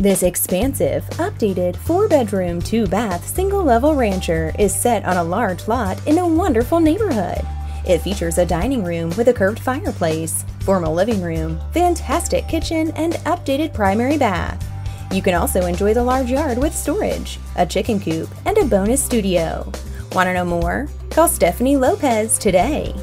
This expansive, updated, 4-bedroom, 2-bath, single-level rancher is set on a large lot in a wonderful neighborhood. It features a dining room with a curved fireplace, formal living room, fantastic kitchen, and updated primary bath. You can also enjoy the large yard with storage, a chicken coop, and a bonus studio. Want to know more? Call Stephanie Lopez today.